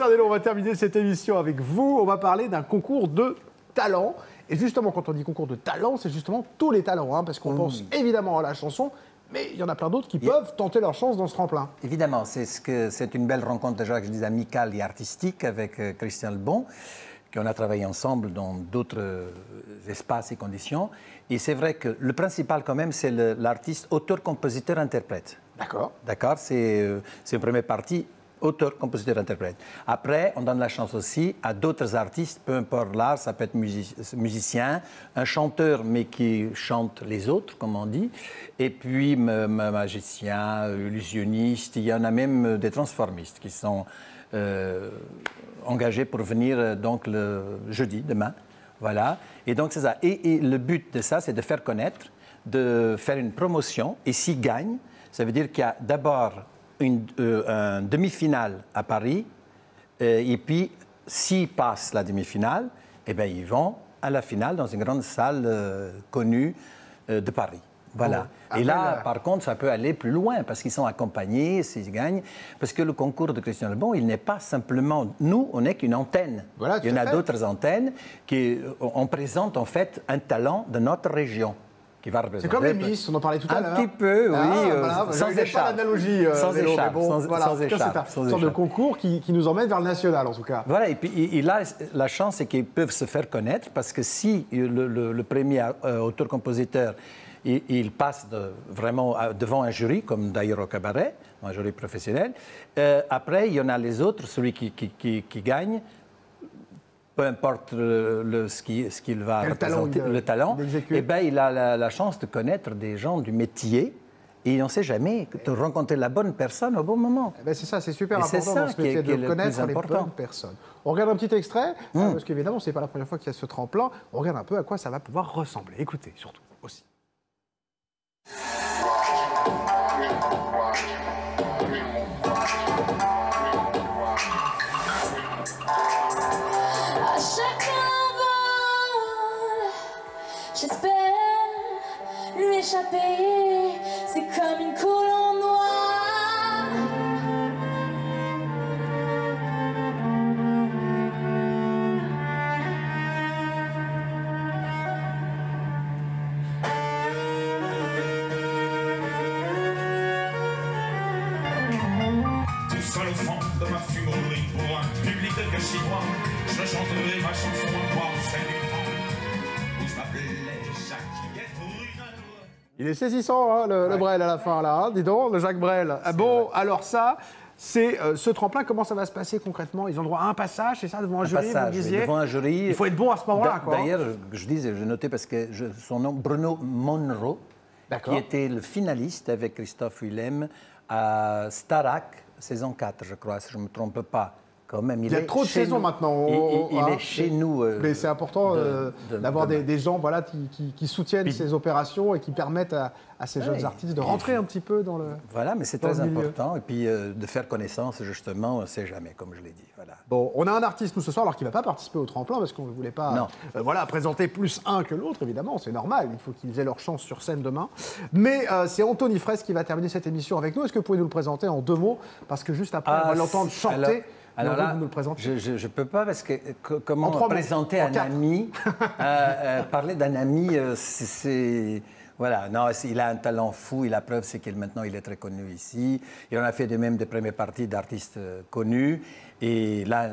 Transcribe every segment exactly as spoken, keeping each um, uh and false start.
Cher Nello, on va terminer cette émission avec vous. On va parler d'un concours de talent. Et justement, quand on dit concours de talent, c'est justement tous les talents, hein, parce qu'on mmh. pense évidemment à la chanson, mais il y en a plein d'autres qui yeah. peuvent tenter leur chance dans ce tremplin. Évidemment, c'est ce que, c'est une belle rencontre, déjà, que je dis, amicale et artistique avec Christian Lebon, qu'on a travaillé ensemble dans d'autres espaces et conditions. Et c'est vrai que le principal, quand même, c'est l'artiste auteur-compositeur-interprète. D'accord. D'accord, c'est une première partie. Auteur, compositeur, interprète. Après, on donne la chance aussi à d'autres artistes, peu importe l'art, ça peut être musicien, un chanteur, mais qui chante les autres, comme on dit, et puis magicien, illusionniste, il y en a même des transformistes qui sont euh, engagés pour venir donc le jeudi, demain. Voilà. Et donc, c'est ça. Et, et le but de ça, c'est de faire connaître, de faire une promotion, et s'ils gagnent, ça veut dire qu'il y a d'abord Une, euh, une demi-finale à Paris, euh, et puis s'ils passent la demi-finale, eh bien, ils vont à la finale dans une grande salle euh, connue euh, de Paris. Voilà. Oh. Et là, la... par contre, ça peut aller plus loin, parce qu'ils sont accompagnés, s'ils gagnent, parce que le concours de Christian Lebon, il n'est pas simplement... Nous, on n'est qu'une antenne. Voilà, il y en a d'autres antennes qui... On présente, en fait, un talent de notre région. C'est comme les Miss, on en parlait tout à l'heure. Un petit peu, oui, ah, euh, voilà, sans écharpe. Euh, sans vélo, écharpe, bon, sans, voilà, sans écharpe. C'est un genre de concours qui, qui nous emmène vers le national, en tout cas. Voilà, et puis et, et là, la chance, c'est qu'ils peuvent se faire connaître, parce que si le, le, le premier euh, auteur-compositeur, il, il passe de, vraiment devant un jury, comme d'ailleurs au cabaret, un jury professionnel, euh, après, il y en a les autres, celui qui, qui, qui, qui gagne, peu importe le, le, ce qu'il ce qu'il va représenter, talent de, le talent, eh ben, il a la, la chance de connaître des gens du métier et on ne sait jamais de rencontrer la bonne personne au bon moment. Eh ben c'est ça, c'est super et important dans ce métier, de le connaître les bonnes personnes. On regarde un petit extrait, mmh. parce qu'évidemment, ce n'est pas la première fois qu'il y a ce tremplin. On regarde un peu à quoi ça va pouvoir ressembler. Écoutez, surtout, aussi. Échapper, c'est comme une colombe noire. Tout seul au fond de ma fumerie, pour un public de gâchis-moi, je chanterai ma chanson à moi, c'est du temps où je m'appelais Jacques Brel. Il est saisissant, hein, le, ouais. le Brel à la fin, là, hein, dis donc, le Jacques Brel. Ah bon, vrai. Alors ça, c'est euh, ce tremplin, comment ça va se passer concrètement? Ils ont droit à un passage, c'est ça, devant un, un jury, passage, vous disiez oui, devant un jury. Il faut être bon à ce moment-là, quoi. D'ailleurs, je disais, je notais parce que je, son nom, Bruno Monroe, qui était le finaliste avec Christophe Willem à Starac, saison quatre, je crois, si je ne me trompe pas. Quand même, il, il y a trop de saisons maintenant. Il, il, il hein, est chez nous. Euh, mais c'est important euh, d'avoir de, de, des, des gens voilà, qui, qui, qui soutiennent puis, ces opérations et qui permettent à, à ces ouais, jeunes artistes de rentrer un petit peu dans le Voilà, mais c'est très important. Et puis euh, de faire connaissance, justement, on ne sait jamais, comme je l'ai dit. Voilà. Bon, on a un artiste, nous, ce soir, alors qu'il ne va pas participer au tremplin, parce qu'on ne voulait pas euh, voilà, présenter plus un que l'autre, évidemment. C'est normal, il faut qu'ils aient leur chance sur scène demain. Mais euh, c'est Anthony Fraisse qui va terminer cette émission avec nous. Est-ce que vous pouvez nous le présenter en deux mots? Parce que juste après, ah, on va l'entendre chanter. Alors... Alors là, je ne peux pas parce que comment présenter un ami, euh, euh, parler d'un ami, euh, c'est... Voilà, non, il a un talent fou, et la preuve c'est qu'il maintenant il est très connu ici. Il en a fait de même des premières parties d'artistes connus et là,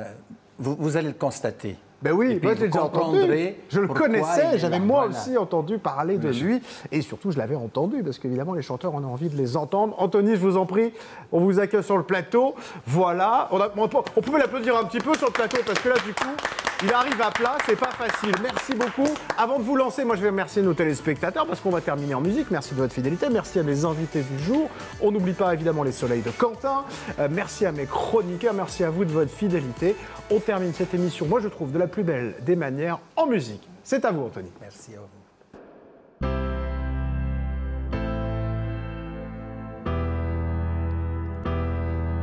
vous, vous allez le constater. Ben oui, moi je l'ai déjà entendu. Je le connaissais, j'avais moi voilà. aussi entendu parler de oui. lui. Et surtout, je l'avais entendu, parce qu'évidemment, les chanteurs, on a envie de les entendre. Anthony, je vous en prie, on vous accueille sur le plateau. Voilà. On, a, on, on pouvait l'applaudir un petit peu sur le plateau, parce que là, du coup, il arrive à plat, c'est pas facile. Merci beaucoup. Avant de vous lancer, moi, je vais remercier nos téléspectateurs, parce qu'on va terminer en musique. Merci de votre fidélité. Merci à mes invités du jour. On n'oublie pas, évidemment, les soleils de Quentin. Euh, merci à mes chroniqueurs. Merci à vous de votre fidélité. On termine cette émission, moi, je trouve, de la plus belle des manières en musique. C'est à vous, Anthony. Merci à vous.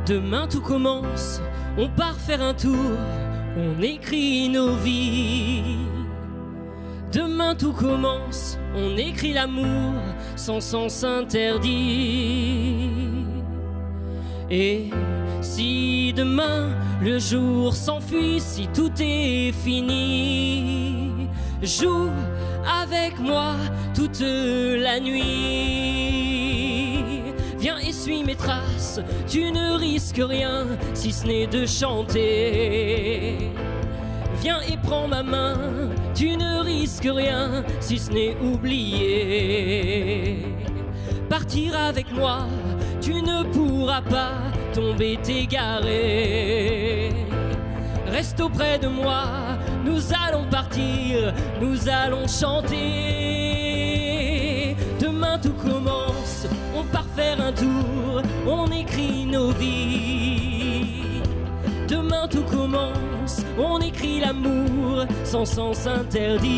Demain tout commence, on part faire un tour, on écrit nos vies. Demain tout commence, on écrit l'amour sans sens interdit. Et Si demain le jour s'enfuit, si tout est fini, joue avec moi toute la nuit. Viens et suis mes traces, tu ne risques rien si ce n'est de chanter. Viens et prends ma main, tu ne risques rien si ce n'est oublier. Partir avec moi, tu ne pourras pas tomber t'égarer. Reste auprès de moi, nous allons partir, nous allons chanter. Demain tout commence, on part faire un tour, on écrit nos vies. Demain tout commence, on écrit l'amour sans sens interdit.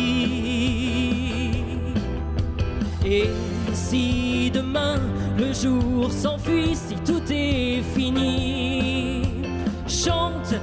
Et si demain le jour s'enfuit, si tout est fini, chante